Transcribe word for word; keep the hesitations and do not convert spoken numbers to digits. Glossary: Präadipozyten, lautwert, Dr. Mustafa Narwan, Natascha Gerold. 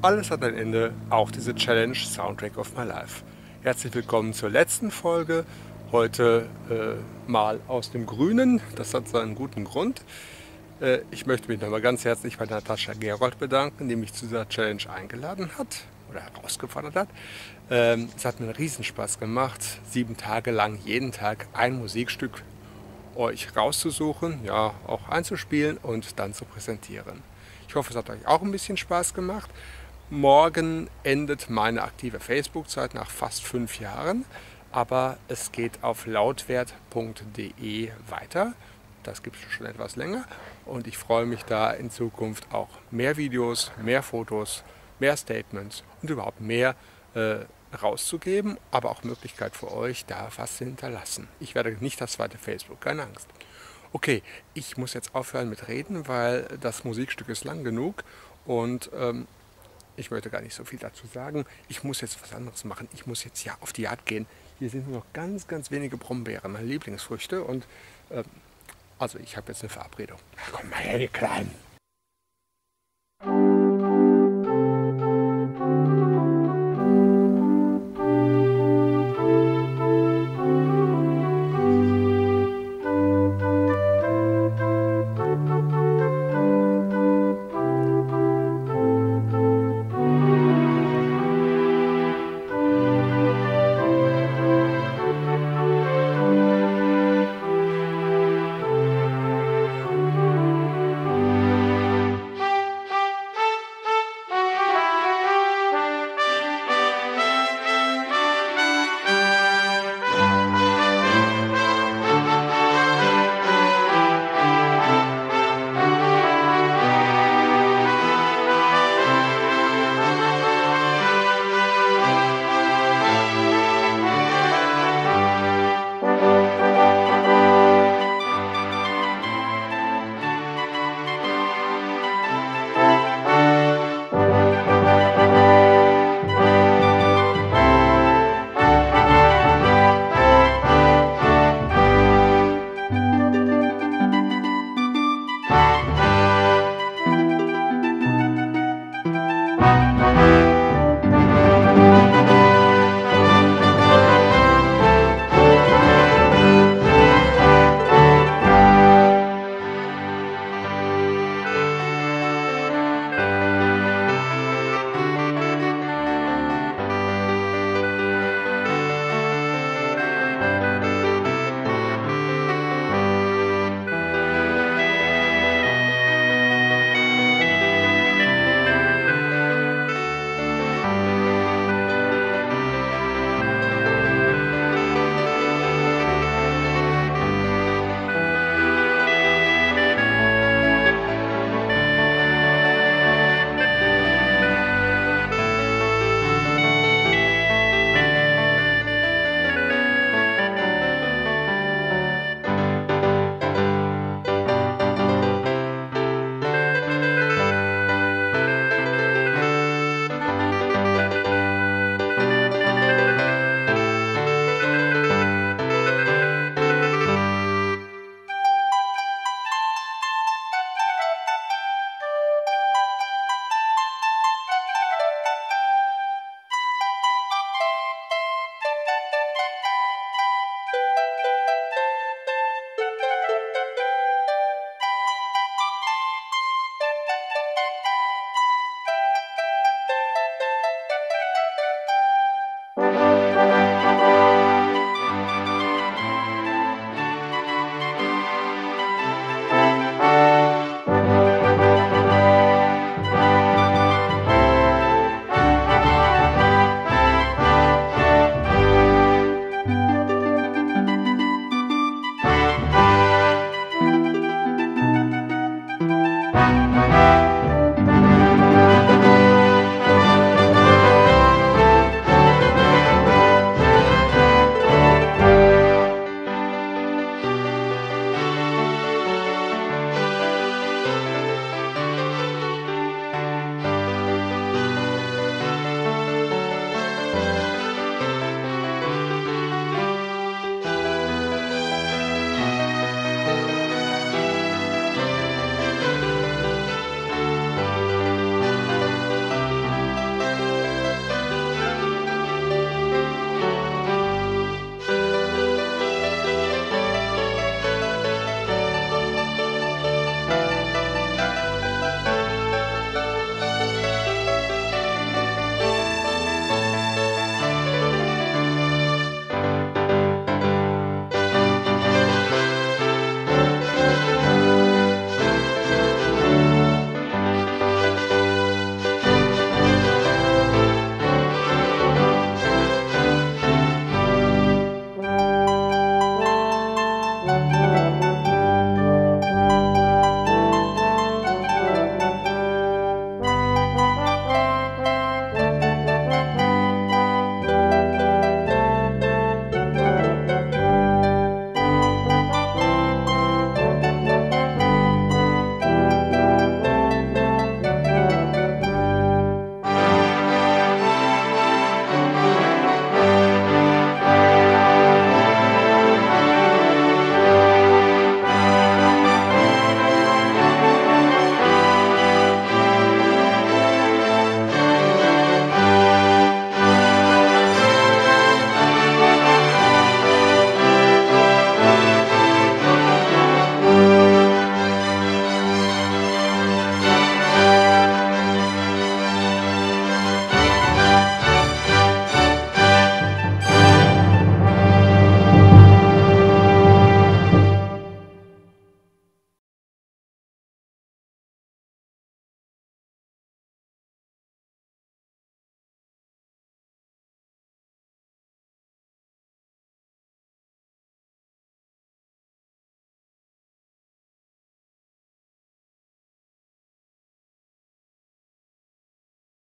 Alles hat ein Ende, auch diese Challenge Soundtrack of My Life. Herzlich willkommen zur letzten Folge, heute äh, mal aus dem Grünen, das hat seinen guten Grund. Äh, ich möchte mich nochmal ganz herzlich bei Natascha Gerold bedanken, die mich zu dieser Challenge eingeladen hat oder herausgefordert hat. Ähm, es hat mir einen Riesenspaß gemacht, sieben Tage lang jeden Tag ein Musikstück euch rauszusuchen, ja auch einzuspielen und dann zu präsentieren. Ich hoffe, es hat euch auch ein bisschen Spaß gemacht. Morgen endet meine aktive Facebook-Zeit nach fast fünf Jahren, aber es geht auf lautwert punkt de weiter. Das gibt es schon etwas länger und ich freue mich da in Zukunft auch mehr Videos, mehr Fotos, mehr Statements und überhaupt mehr äh, rauszugeben, aber auch Möglichkeit für euch, da was zu hinterlassen. Ich werde nicht das zweite Facebook, keine Angst. Okay, ich muss jetzt aufhören mit Reden, weil das Musikstück ist lang genug und ähm, ich möchte gar nicht so viel dazu sagen. Ich muss jetzt was anderes machen. Ich muss jetzt ja auf die Jagd gehen. Hier sind nur noch ganz, ganz wenige Brombeeren, meine Lieblingsfrüchte. Und ähm, also ich habe jetzt eine Verabredung. Ja, komm mal her, ihr Kleinen.